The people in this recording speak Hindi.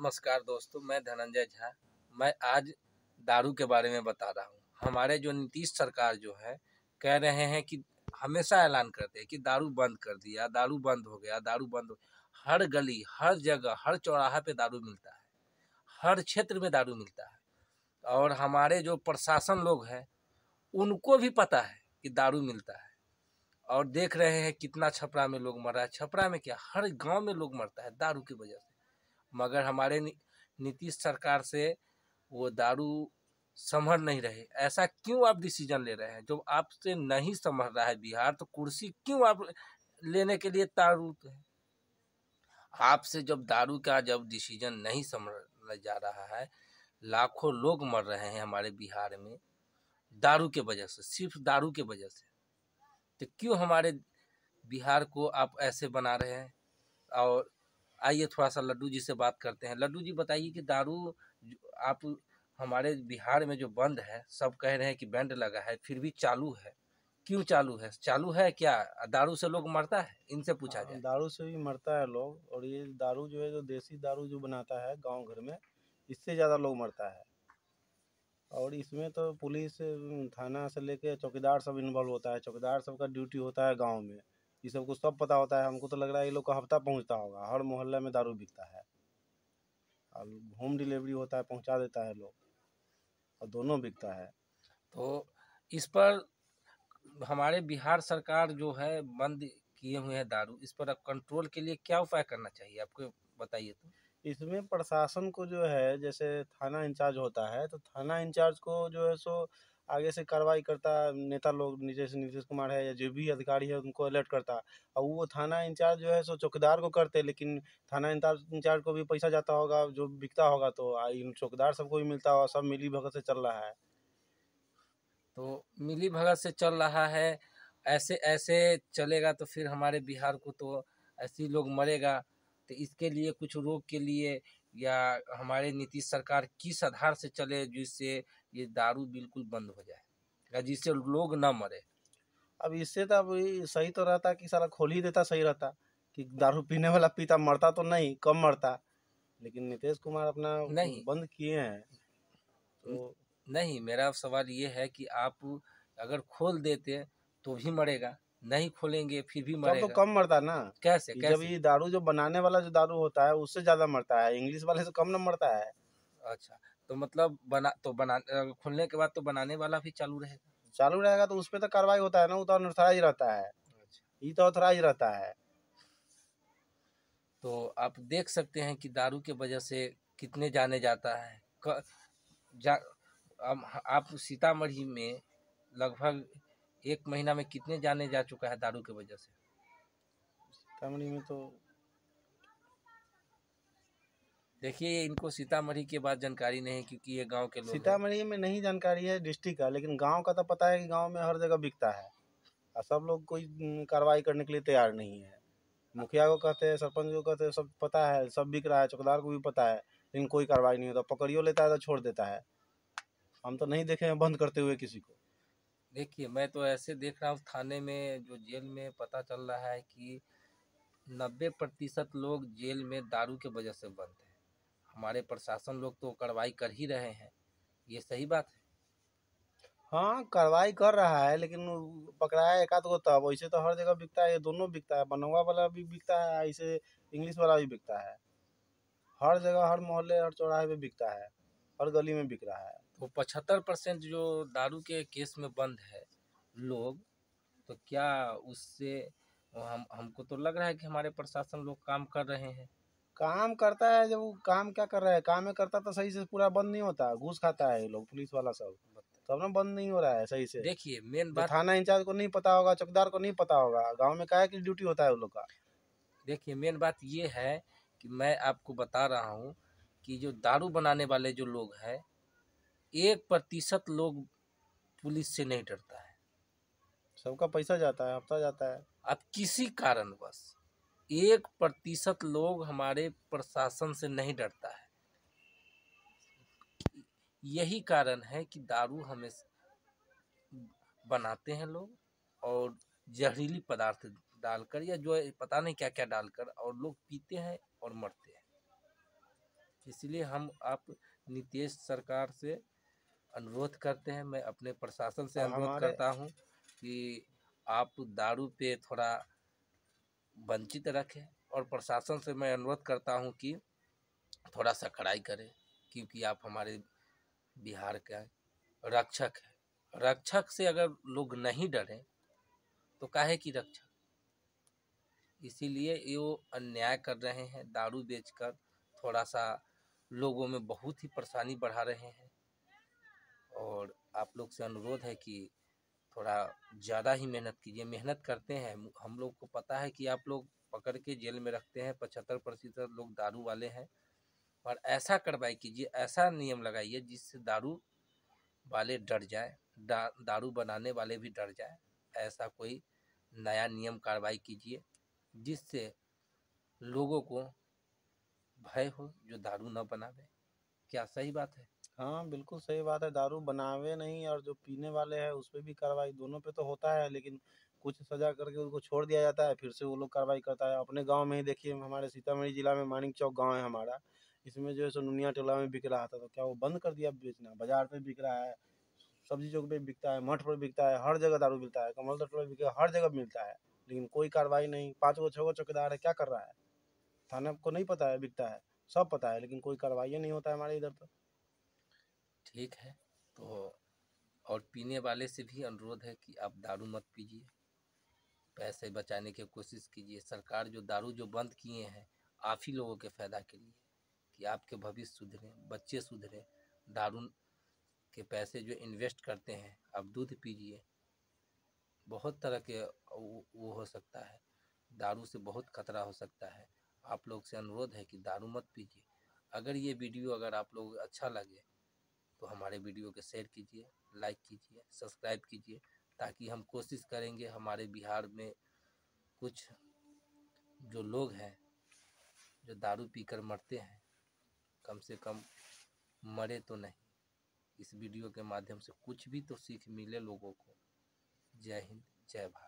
नमस्कार दोस्तों, मैं धनंजय झा। मैं आज दारू के बारे में बता रहा हूँ। हमारे जो नीतीश सरकार जो है कह रहे हैं कि हमेशा ऐलान करते हैं कि दारू बंद कर दिया, दारू बंद हो गया, दारू बंद हो गया। हर गली, हर जगह, हर चौराहा पे दारू मिलता है, हर क्षेत्र में दारू मिलता है। और हमारे जो प्रशासन लोग हैं उनको भी पता है कि दारू मिलता है, और देख रहे हैं कितना छपरा में लोग मर रहा है। छपरा में क्या, हर गांव में लोग मरता है दारू की वजह से। मगर हमारे नीतीश सरकार से वो दारू संभल नहीं रहे। ऐसा क्यों आप डिसीजन ले रहे हैं जब आपसे नहीं संभल रहा है बिहार, तो कुर्सी क्यों आप लेने के लिए तारुत है? आपसे जब दारू का जब डिसीजन नहीं संभल जा रहा है, लाखों लोग मर रहे हैं हमारे बिहार में दारू के वजह से, सिर्फ दारू के वजह से। तो क्यों हमारे बिहार को आप ऐसे बना रहे हैं? और आइए थोड़ा सा लड्डू जी से बात करते हैं। लड्डू जी, बताइए कि दारू आप हमारे बिहार में जो बंद है, सब कह रहे हैं कि बैंड लगा है, फिर भी चालू है, क्यों चालू है? चालू है क्या? दारू से लोग मरता है, इनसे पूछा जाए। दारू से भी मरता है लोग, और ये दारू जो है, जो देसी दारू जो बनाता है गाँव घर में, इससे ज़्यादा लोग मरता है। और इसमें तो पुलिस थाना से लेके चौकीदार सब इन्वॉल्व होता है। चौकीदार सबका ड्यूटी होता है गांव में, ये सबको सब पता होता है। हमको तो लग रहा है ये लोग का हफ्ता पहुंचता होगा, हर मोहल्ले में दारू बिकता है और होम डिलीवरी होता है, पहुंचा देता है लोग, और दोनों बिकता है। तो इस पर हमारे बिहार सरकार जो है बंद किए हुए हैं दारू, इस पर अब कंट्रोल के लिए क्या उपाय करना चाहिए, आपको बताइए। तो इसमें प्रशासन को जो है, जैसे थाना इंचार्ज होता है, तो थाना इंचार्ज को जो है सो आगे से कार्रवाई करता नेता लोग, जैसे नीतीश कुमार है या जो भी अधिकारी है उनको अलर्ट करता। और वो थाना इंचार्ज जो है सो चौकीदार को करते, लेकिन थाना इंचार्ज को भी पैसा जाता होगा जो बिकता होगा, तो चौकीदार सबको भी मिलता होगा। सब मिली भगत से चल रहा है, तो मिली भगत से चल रहा है। ऐसे ऐसे चलेगा तो फिर हमारे बिहार को तो ऐसे ही लोग मरेगा। तो इसके लिए कुछ रोक के लिए या हमारे नीतीश सरकार किस आधार से चले जिससे ये दारू बिल्कुल बंद हो जाए या जिससे लोग ना मरे? अब इससे तो अब सही तो रहता कि सारा खोल ही देता, सही रहता कि दारू पीने वाला पीता, मरता तो नहीं, कम मरता। लेकिन नीतीश कुमार अपना नहीं बंद किए हैं तो नहीं। मेरा सवाल ये है कि आप अगर खोल देते तो भी मरेगा, नहीं खोलेंगे फिर भी मरेगा। तो कम मरता ना, कैसे कैसे? जब ये दारू जो बनाने वाला जो दारू होता है उससे ज्यादा मरता है, इंग्लिश वाले से कम ना मरता है। अच्छा, तो मतलब बना खोलने के बाद तो बनाने वाला भी चालू रहेगा, तो उसपे तो कार्रवाई होता है ना, वो तो अनऑथराइज रहता है। अच्छा, ये तो ऑथराइज रहता है। तो आप देख सकते हैं कि दारू के वजह से कितने जाने जाता है। आप सीतामढ़ी में लगभग एक महीना में कितने जाने जा चुका है दारू के वजह से? सीतामढ़ी में तो देखिए, इनको सीतामढ़ी के बाद जानकारी नहीं, क्योंकि ये गांव के लोग, सीतामढ़ी में नहीं जानकारी है डिस्ट्रिक्ट का, लेकिन गांव का तो पता है कि गांव में हर जगह बिकता है। और सब लोग कोई कार्रवाई करने के लिए तैयार नहीं है। मुखिया को कहते हैं, सरपंच को कहते हैं, सब पता है, सब बिक रहा है, चौकीदार को भी पता है, लेकिन कोई कार्रवाई नहीं होता। पकड़ियो लेता है तो छोड़ देता है। हम तो नहीं देखे हैं बंद करते हुए किसी को। देखिए, मैं तो ऐसे देख रहा हूँ थाने में, जो जेल में पता चल रहा है कि 90% लोग जेल में दारू के वजह से बंद हैं। हमारे प्रशासन लोग तो कार्रवाई कर ही रहे हैं, ये सही बात है। हाँ, कार्रवाई कर रहा है, लेकिन पकड़ाया एकाध को तब। वैसे तो हर जगह बिकता है, ये दोनों बिकता है, बनौवा वाला भी बिकता है, ऐसे इंग्लिश वाला भी बिकता है। हर जगह, हर मोहल्ले, हर चौराहे पे बिकता है, हर गली में बिक रहा है। तो 75% जो दारू के केस में बंद है लोग, तो क्या उससे हमको तो लग रहा है कि हमारे प्रशासन लोग काम कर रहे हैं। काम करता है, जब वो काम क्या कर रहा है, काम में करता तो सही से पूरा बंद नहीं होता। घूस खाता है ये लोग, पुलिस वाला सब, तब ना बंद नहीं हो रहा है सही से। देखिए, मेन बात, थाना इंचार्ज को नहीं पता होगा, चौकीदार को नहीं पता होगा, गाँव में काहे की ड्यूटी होता है उन लोग का। देखिए, मेन बात ये है कि मैं आपको बता रहा हूँ कि जो दारू बनाने वाले जो लोग हैं, 1% लोग पुलिस से नहीं डरता है। सबका पैसा जाता है, हफ्ता जाता है। अब किसी कारणवश 1% लोग हमारे प्रशासन से नहीं डरता है। यही कारण है कि दारू हमेशा बनाते हैं लोग, और जहरीली पदार्थ डालकर या जो पता नहीं क्या क्या डालकर, और लोग पीते हैं और मरते हैं। इसलिए हम आप नीतीश सरकार से अनुरोध करते हैं, मैं अपने प्रशासन से अनुरोध करता हूं कि आप दारू पे थोड़ा वंचित रखें और प्रशासन से मैं अनुरोध करता हूं कि थोड़ा सख्ताई करें, क्योंकि आप हमारे बिहार का रक्षक है। रक्षक से अगर लोग नहीं डरें तो काहे की रक्षक। इसीलिए ये अन्याय कर रहे हैं, दारू बेचकर थोड़ा सा लोगों में बहुत ही परेशानी बढ़ा रहे हैं और आप लोग से अनुरोध है कि थोड़ा ज़्यादा ही मेहनत कीजिए। मेहनत करते हैं हम लोग को पता है कि आप लोग पकड़ के जेल में रखते हैं, 75% लोग दारू वाले हैं, और ऐसा कार्रवाई कीजिए, ऐसा नियम लगाइए जिससे दारू वाले डर जाए, दारू बनाने वाले भी डर जाए। ऐसा कोई नया नियम कार्रवाई कीजिए जिससे लोगों को भय हो जो दारू न बनावे। क्या सही बात है? हाँ, बिल्कुल सही बात है। दारू बनावे नहीं और जो पीने वाले हैं उस पर भी कार्रवाई, दोनों पे तो होता है, लेकिन कुछ सजा करके उनको छोड़ दिया जाता है, फिर से वो लोग कार्रवाई करता है। अपने गांव में ही देखिए, हमारे सीतामढ़ी जिला में मानिक चौक गांव है हमारा, इसमें जो है सो नुनिया टोला में बिक रहा था, तो क्या वो बंद कर दिया बेचना? बाजार पर बिक रहा है, सब्जी चौक पे बिकता है, मठ पर बिकता है, हर जगह दारू मिलता है, कमल तट पर बिकता है, हर जगह मिलता है, लेकिन कोई कार्रवाई नहीं। 5 गो 6 गो चौकीदार है, क्या कर रहा है? थाना को नहीं पता है बिकता है, सब पता है, लेकिन कोई कार्रवाई नहीं होता है हमारे इधर तो। ठीक है, तो और पीने वाले से भी अनुरोध है कि आप दारू मत पीजिए, पैसे बचाने की कोशिश कीजिए। सरकार जो दारू जो बंद किए हैं आप ही लोगों के फ़ायदा के लिए, कि आपके भविष्य सुधरे, बच्चे सुधरे। दारू के पैसे जो इन्वेस्ट करते हैं, आप दूध पीजिए, बहुत तरह के वो हो सकता है, दारू से बहुत खतरा हो सकता है। आप लोग से अनुरोध है कि दारू मत पीजिए। अगर ये वीडियो अगर आप लोग अच्छा लगे तो हमारे वीडियो को शेयर कीजिए, लाइक कीजिए, सब्सक्राइब कीजिए, ताकि हम कोशिश करेंगे हमारे बिहार में कुछ जो लोग हैं जो दारू पीकर मरते हैं, कम से कम मरे तो नहीं। इस वीडियो के माध्यम से कुछ भी तो सीख मिले लोगों को। जय हिंद, जय भारत।